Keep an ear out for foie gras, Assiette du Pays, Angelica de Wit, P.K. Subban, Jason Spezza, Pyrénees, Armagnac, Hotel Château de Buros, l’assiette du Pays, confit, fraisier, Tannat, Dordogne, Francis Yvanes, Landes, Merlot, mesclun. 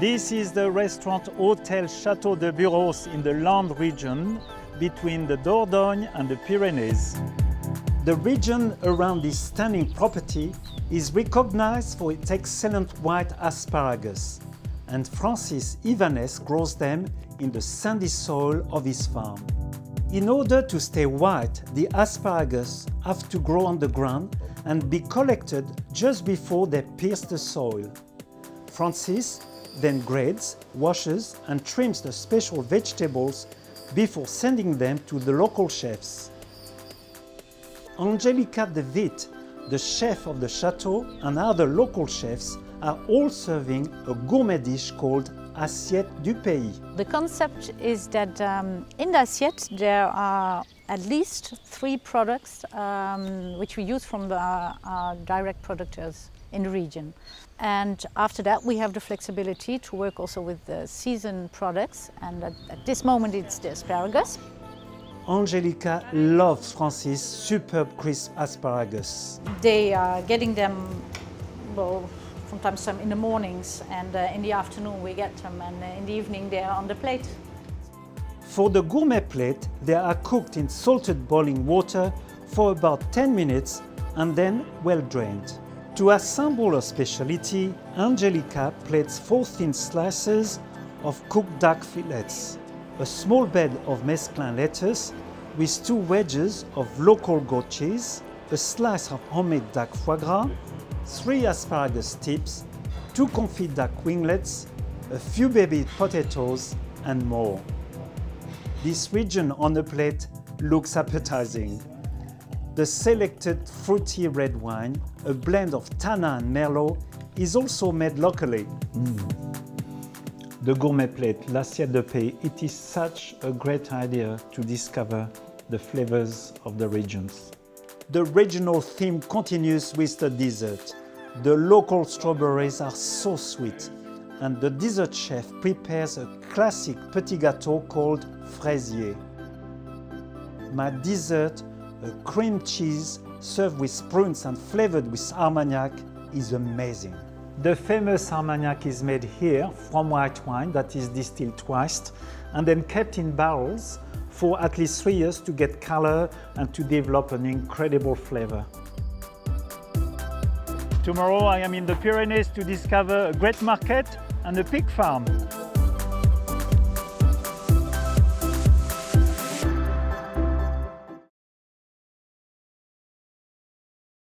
This is the restaurant Hotel Château de Buros in the Landes region, between the Dordogne and the Pyrenees. The region around this stunning property is recognized for its excellent white asparagus, and Francis Yvanes grows them in the sandy soil of his farm. In order to stay white, the asparagus have to grow on the ground and be collected just before they pierce the soil. Francis then grades, washes and trims the special vegetables before sending them to the local chefs. Angelica de Wit, the chef of the chateau, and other local chefs are all serving a gourmet dish called Assiette du Pays. The concept is that in the assiette there are at least three products which we use from our direct producers in the region. And after that we have the flexibility to work also with the season products, and at this moment it's the asparagus. Angelica loves Francis' superb crisp asparagus. They are getting them, well, sometimes some in the mornings, and in the afternoon we get them, and in the evening they are on the plate. For the gourmet plate, they are cooked in salted boiling water for about 10 minutes and then well drained. To assemble a speciality, Angelica plates 4 thin slices of cooked duck fillets, a small bed of mesclun lettuce with 2 wedges of local goat cheese, a slice of homemade duck foie gras, 3 asparagus tips, 2 confit duck winglets, a few baby potatoes and more. This region on the plate looks appetizing. The selected fruity red wine, a blend of Tannat and Merlot, is also made locally. The gourmet plate, l'assiette de pays, it is such a great idea to discover the flavors of the regions. The regional theme continues with the dessert. The local strawberries are so sweet, and the dessert chef prepares a classic petit gâteau called fraisier. My dessert, a cream cheese served with prunes and flavored with Armagnac, is amazing. The famous Armagnac is made here from white wine that is distilled twice and then kept in barrels for at least 3 years to get color and to develop an incredible flavor. Tomorrow I am in the Pyrenees to discover a great market and a pig farm.